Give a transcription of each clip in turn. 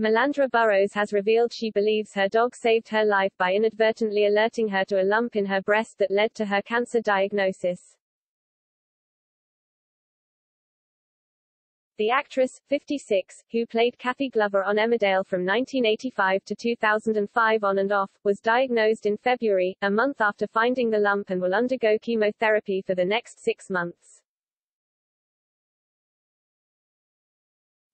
Malandra Burrows has revealed she believes her dog saved her life by inadvertently alerting her to a lump in her breast that led to her cancer diagnosis. The actress, 56, who played Kathy Glover on Emmerdale from 1985 to 2005 on and off, was diagnosed in February, a month after finding the lump, and will undergo chemotherapy for the next 6 months.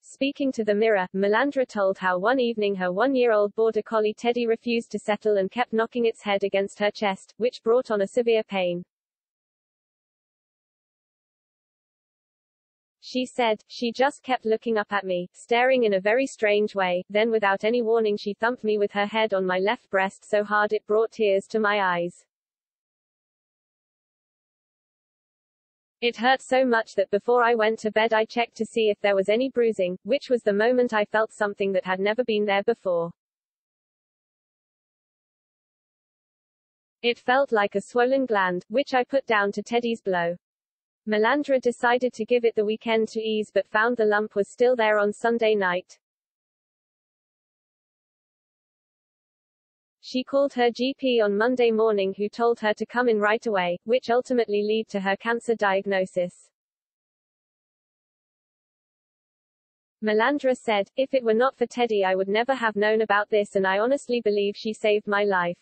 Speaking to The Mirror, Malandra told how one evening her one-year-old border collie Teddy refused to settle and kept knocking its head against her chest, which brought on a severe pain. She said, "She just kept looking up at me, staring in a very strange way, then without any warning she thumped me with her head on my left breast so hard it brought tears to my eyes. It hurt so much that before I went to bed I checked to see if there was any bruising, which was the moment I felt something that had never been there before. It felt like a swollen gland, which I put down to Teddy's blow." Malandra decided to give it the weekend to ease but found the lump was still there on Sunday night. She called her GP on Monday morning, who told her to come in right away, which ultimately led to her cancer diagnosis. Malandra said, "If it were not for Teddy I would never have known about this, and I honestly believe she saved my life."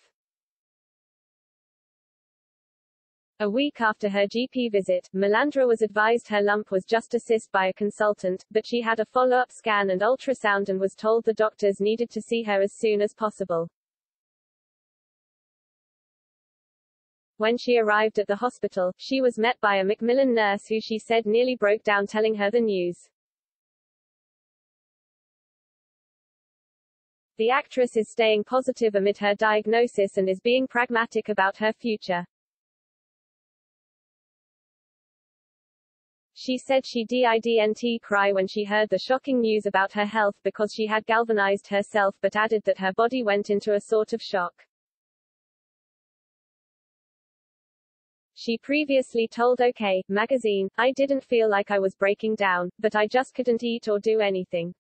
A week after her GP visit, Malandra was advised her lump was just a cyst by a consultant, but she had a follow-up scan and ultrasound and was told the doctors needed to see her as soon as possible. When she arrived at the hospital, she was met by a Macmillan nurse who she said nearly broke down telling her the news. The actress is staying positive amid her diagnosis and is being pragmatic about her future. She said she didn't cry when she heard the shocking news about her health because she had galvanized herself, but added that her body went into a sort of shock. She previously told OK! Magazine, "I didn't feel like I was breaking down, but I just couldn't eat or do anything.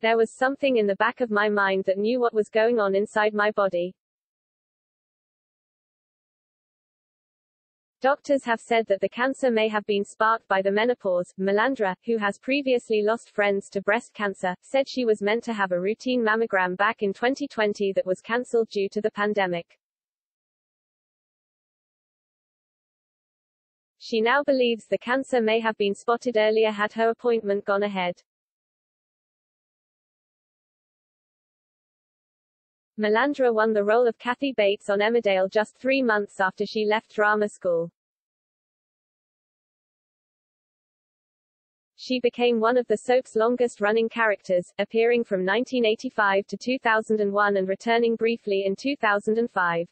There was something in the back of my mind that knew what was going on inside my body." Doctors have said that the cancer may have been sparked by the menopause. Malandra, who has previously lost friends to breast cancer, said she was meant to have a routine mammogram back in 2020 that was cancelled due to the pandemic. She now believes the cancer may have been spotted earlier had her appointment gone ahead. Malandra won the role of Kathy Bates on Emmerdale just 3 months after she left drama school. She became one of the soap's longest-running characters, appearing from 1985 to 2001 and returning briefly in 2005.